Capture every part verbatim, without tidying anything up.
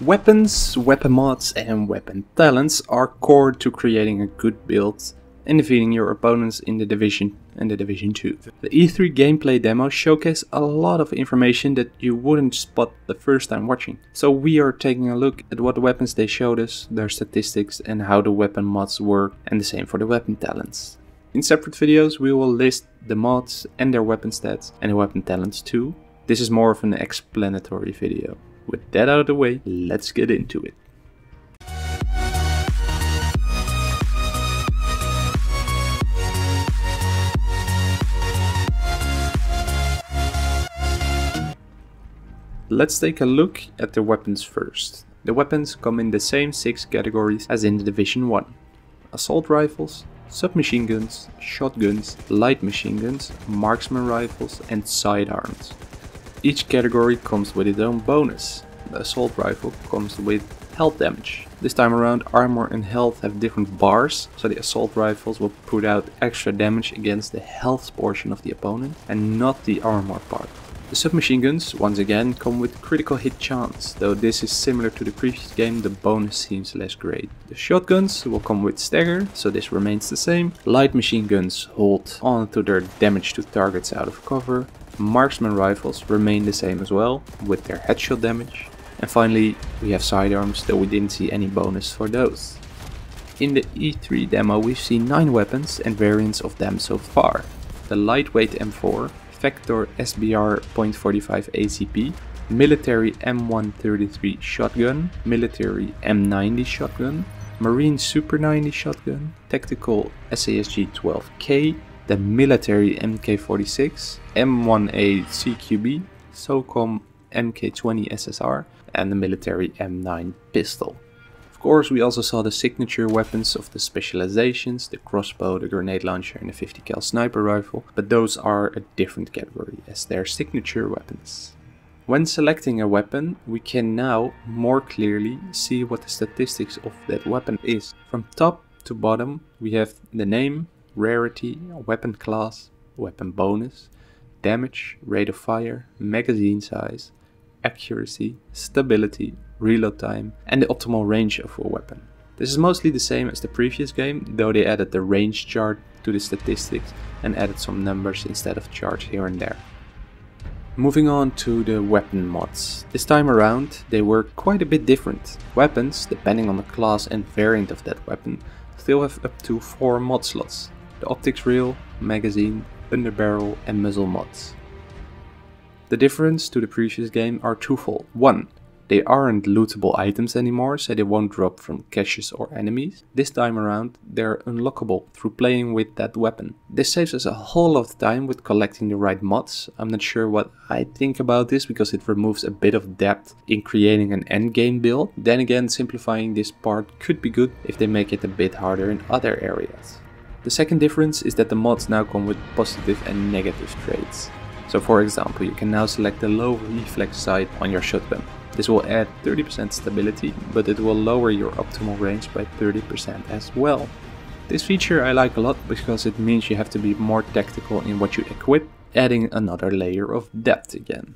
Weapons, weapon mods and weapon talents are core to creating a good build and defeating your opponents in the Division and the Division two. The E three gameplay demo showcased a lot of information that you wouldn't spot the first time watching. So we are taking a look at what weapons they showed us, their statistics and how the weapon mods work, and the same for the weapon talents. In separate videos we will list the mods and their weapon stats and the weapon talents too. This is more of an explanatory video. With that out of the way, let's get into it. Let's take a look at the weapons first. The weapons come in the same six categories as in the Division one. Assault Rifles, Submachine Guns, Shotguns, Light Machine Guns, Marksman Rifles and Sidearms. Each category comes with its own bonus. The Assault Rifle comes with health damage. This time around armor and health have different bars, so the Assault Rifles will put out extra damage against the health portion of the opponent and not the armor part. The submachine guns, once again, come with critical hit chance, though this is similar to the previous game, the bonus seems less great. The shotguns will come with stagger, so this remains the same. Light machine guns hold on to their damage to targets out of cover. Marksman rifles remain the same as well, with their headshot damage. And finally, we have sidearms, though we didn't see any bonus for those. In the E three demo we've seen nine weapons and variants of them so far. The lightweight M four, Vector S B R point four five A C P, Military M one thirty-three Shotgun, Military M ninety Shotgun, Marine Super ninety Shotgun, Tactical S A S G twelve K, the Military M K forty-six, M one A C Q B, SOCOM M K twenty S S R and the Military M nine Pistol. Of course we also saw the signature weapons of the specializations, the crossbow, the grenade launcher and the fifty cal sniper rifle, but those are a different category as they're signature weapons. When selecting a weapon we can now more clearly see what the statistics of that weapon is. From top to bottom we have the name, rarity, weapon class, weapon bonus, damage, rate of fire, magazine size, accuracy, stability, reload time and the optimal range of a weapon. This is mostly the same as the previous game, though they added the range chart to the statistics and added some numbers instead of charts here and there. Moving on to the weapon mods. This time around they were quite a bit different. Weapons, depending on the class and variant of that weapon, still have up to four mod slots. The optics reel, magazine, underbarrel and muzzle mods. The difference to the previous game are twofold. One, they aren't lootable items anymore, so they won't drop from caches or enemies. This time around they're unlockable through playing with that weapon. This saves us a whole lot of time with collecting the right mods. I'm not sure what I think about this because it removes a bit of depth in creating an endgame build. Then again, simplifying this part could be good if they make it a bit harder in other areas. The second difference is that the mods now come with positive and negative traits. So for example, you can now select the low reflex sight on your shotgun. This will add thirty percent stability, but it will lower your optimal range by thirty percent as well. This feature I like a lot because it means you have to be more tactical in what you equip, adding another layer of depth again.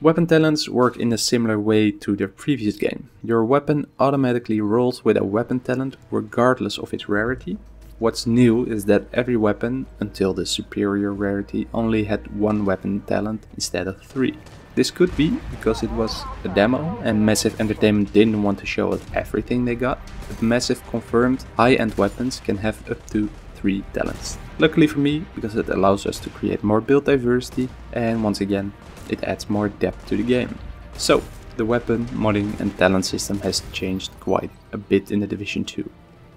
Weapon talents work in a similar way to the previous game. Your weapon automatically rolls with a weapon talent regardless of its rarity. What's new is that every weapon, until the superior rarity, only had one weapon talent instead of three. This could be because it was a demo and Massive Entertainment didn't want to show us everything they got, but Massive confirmed high-end weapons can have up to three talents. Luckily for me, because it allows us to create more build diversity and once again, it adds more depth to the game. So, the weapon, modding and talent system has changed quite a bit in the Division two.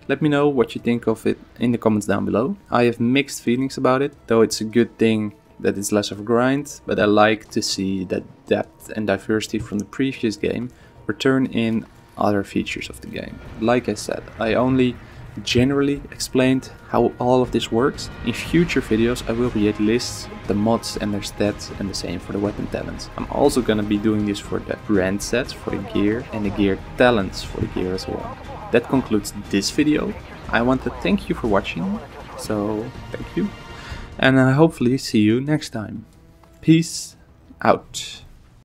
Let me know what you think of it in the comments down below. I have mixed feelings about it, though it's a good thing that it's less of a grind, but I like to see that depth and diversity from the previous game return in other features of the game. Like I said, I only generally explained how all of this works. In future videos I will create lists of the mods and their stats and the same for the weapon talents. I'm also gonna be doing this for the brand sets, for the gear and the gear talents for the gear as well. That concludes this video. I want to thank you for watching, so thank you. And I hopefully see you next time. Peace out.